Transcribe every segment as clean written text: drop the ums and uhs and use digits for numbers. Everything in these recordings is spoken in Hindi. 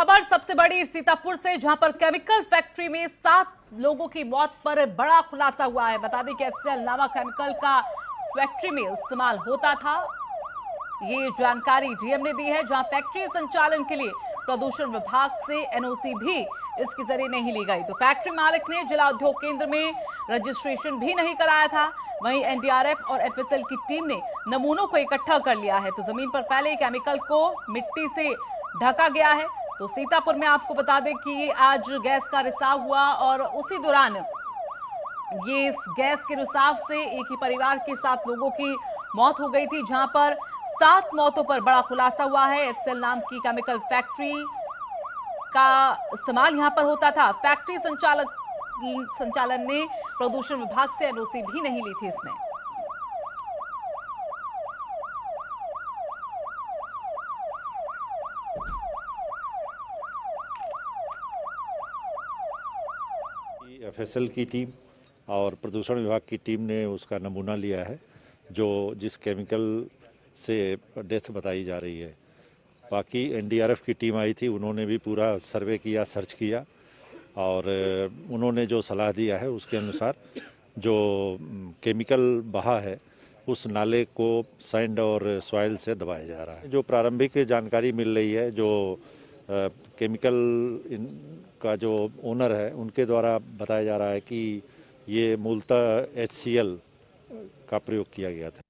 खबर सबसे बड़ी सीतापुर से, जहां पर केमिकल फैक्ट्री में 7 लोगों की मौत पर बड़ा खुलासा हुआ है। बता दें कि एफएसएल नामक केमिकल का फैक्ट्री में इस्तेमाल होता था। ये जानकारी डीएम ने दी है, जहां फैक्ट्री संचालन के लिए प्रदूषण विभाग से एनओसी भी इसके जरिए नहीं ली गई। तो फैक्ट्री मालिक ने जिला उद्योग केंद्र में रजिस्ट्रेशन भी नहीं कराया था। वहीं एनडीआरएफ और एफएसएल की टीम ने नमूनों को इकट्ठा कर लिया है। तो जमीन पर फैले केमिकल को मिट्टी से ढका गया है। तो सीतापुर में आपको बता दें कि आज गैस का रिसाव हुआ और उसी दौरान ये इस गैस के रिसाव से एक ही परिवार के 7 लोगों की मौत हो गई थी, जहां पर 7 मौतों पर बड़ा खुलासा हुआ है। एक्सेल नाम की केमिकल फैक्ट्री का इस्तेमाल यहां पर होता था। फैक्ट्री संचालन ने प्रदूषण विभाग से एनओसी भी नहीं ली थी। इसमें एफएसएल की टीम और प्रदूषण विभाग की टीम ने उसका नमूना लिया है, जो जिस केमिकल से डेथ बताई जा रही है। बाकी एनडीआरएफ की टीम आई थी, उन्होंने भी पूरा सर्वे किया, सर्च किया और उन्होंने जो सलाह दिया है उसके अनुसार जो केमिकल बहा है उस नाले को सैंड और सॉइल से दबाया जा रहा है। जो प्रारंभिक जानकारी मिल रही है, जो केमिकल का जो ओनर है उनके द्वारा बताया जा रहा है कि ये मूलतः HCl का प्रयोग किया गया था।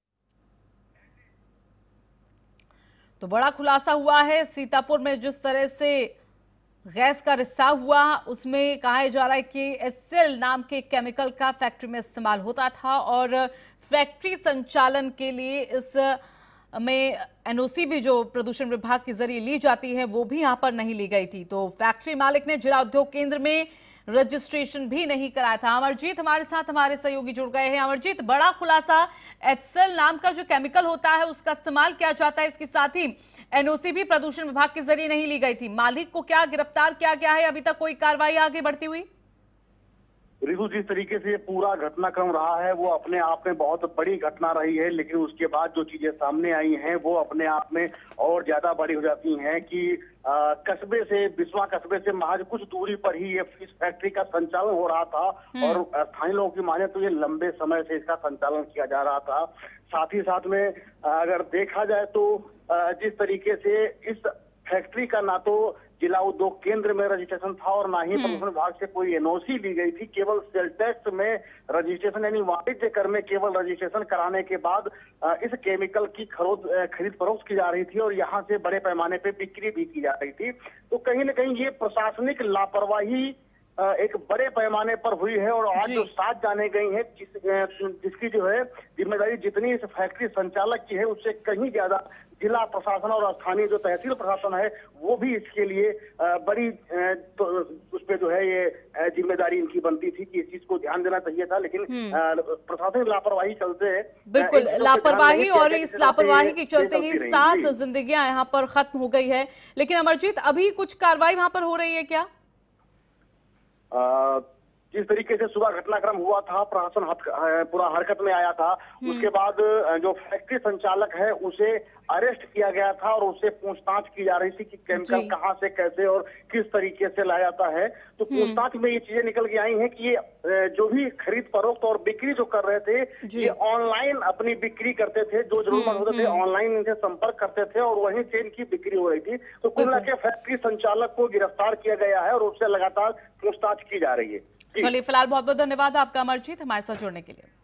तो बड़ा खुलासा हुआ है सीतापुर में। जिस तरह से गैस का रिसाव हुआ, उसमें कहा जा रहा है कि एसीएल नाम के केमिकल का फैक्ट्री में इस्तेमाल होता था और फैक्ट्री संचालन के लिए इस में एनओसी भी जो प्रदूषण विभाग के जरिए ली जाती है वो भी यहाँ पर नहीं ली गई थी। तो फैक्ट्री मालिक ने जिला उद्योग केंद्र में रजिस्ट्रेशन भी नहीं कराया था। अमरजीत हमारे साथ हमारे सहयोगी जुड़ गए हैं। अमरजीत, बड़ा खुलासा, एचसीएल नाम का जो केमिकल होता है उसका इस्तेमाल किया जाता है, इसके साथ ही एनओसी भी प्रदूषण विभाग के जरिए नहीं ली गई थी। मालिक को क्या गिरफ्तार किया गया है? अभी तक कोई कार्रवाई आगे बढ़ती हुई? रिजु, जिस तरीके से ये पूरा घटनाक्रम रहा है वो अपने आप में बहुत बड़ी घटना रही है, लेकिन उसके बाद जो चीजें सामने आई हैं वो अपने आप में और ज्यादा बड़ी हो जाती हैं कि कस्बे से, बिस्वा कस्बे से महज कुछ दूरी पर ही ये इस फैक्ट्री का संचालन हो रहा था और स्थानीय लोगों की माने तो ये लंबे समय से इसका संचालन किया जा रहा था। साथ ही साथ में अगर देखा जाए तो जिस तरीके से इस फैक्ट्री का ना तो जिला उद्योग केंद्र में रजिस्ट्रेशन था और ना ही प्रदूषण विभाग से कोई एनओसी ली गई थी। केवल सेल टैक्स में रजिस्ट्रेशन यानी वाणिज्य कर में केवल रजिस्ट्रेशन कराने के बाद इस केमिकल की खरीद फरोख्त की जा रही थी और यहाँ से बड़े पैमाने पे बिक्री भी की जा रही थी। तो कहीं ना कहीं ये प्रशासनिक लापरवाही एक बड़े पैमाने पर हुई है और आज जो 7 जाने गई हैं, जिसकी जो है जिम्मेदारी जितनी इस फैक्ट्री संचालक की है उससे कहीं ज्यादा जिला प्रशासन और स्थानीय जो तहसील प्रशासन है वो भी इसके लिए बड़ी तो उस पर जो है ये जिम्मेदारी इनकी बनती थी कि इस चीज को ध्यान देना चाहिए था, लेकिन प्रशासनिक लापरवाही चलते है। बिल्कुल लापरवाही, और इस लापरवाही के चलते ही 7 जिंदगियां यहाँ पर खत्म हो गई है। लेकिन अमरजीत, अभी कुछ कार्रवाई वहाँ पर हो रही है क्या? जिस तरीके से सुबह घटनाक्रम हुआ था, प्रशासन पूरा हरकत में आया था। उसके बाद जो फैक्ट्री संचालक है उसे अरेस्ट किया गया था और उससे पूछताछ की जा रही थी कि केमिकल कहाँ से, कैसे और किस तरीके से लाया जाता है। तो पूछताछ में ये चीजें निकल के आई हैं कि ये जो भी खरीद फरोख्त और बिक्री जो कर रहे थे ये ऑनलाइन अपनी बिक्री करते थे, जो जरूरतमंद होते थे ऑनलाइन इनसे संपर्क करते थे और वहीं से इनकी बिक्री हो रही थी। तो कुल मिला के फैक्ट्री संचालक को गिरफ्तार किया गया है और उससे लगातार पूछताछ की जा रही है। चलिए, फिलहाल बहुत बहुत धन्यवाद आपका अमरजीत, हमारे साथ जुड़ने के लिए।